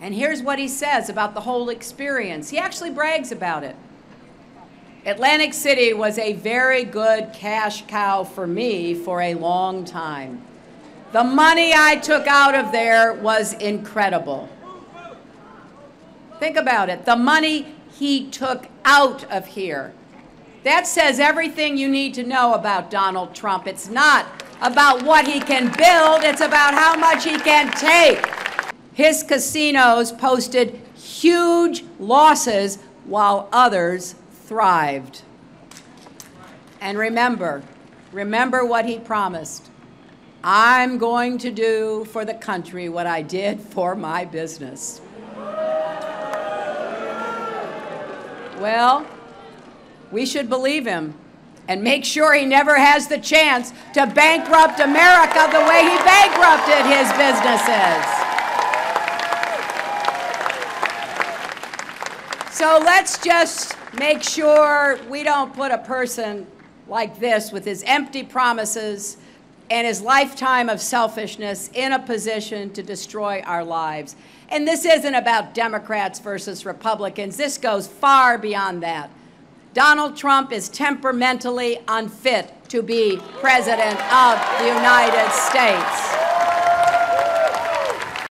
And here's what he says about the whole experience. He actually brags about it. Atlantic City was a very good cash cow for me for a long time. The money I took out of there was incredible. Think about it. The money he took out of here. That says everything you need to know about Donald Trump. It's not about what he can build, it's about how much he can take. His casinos posted huge losses while others thrived. And remember what he promised. I'm going to do for the country what I did for my business. Well, we should believe him and make sure he never has the chance to bankrupt America the way he bankrupted his businesses. So let's just make sure we don't put a person like this with his empty promises and his lifetime of selfishness in a position to destroy our lives. And this isn't about Democrats versus Republicans. This goes far beyond that. Donald Trump is temperamentally unfit to be President of the United States.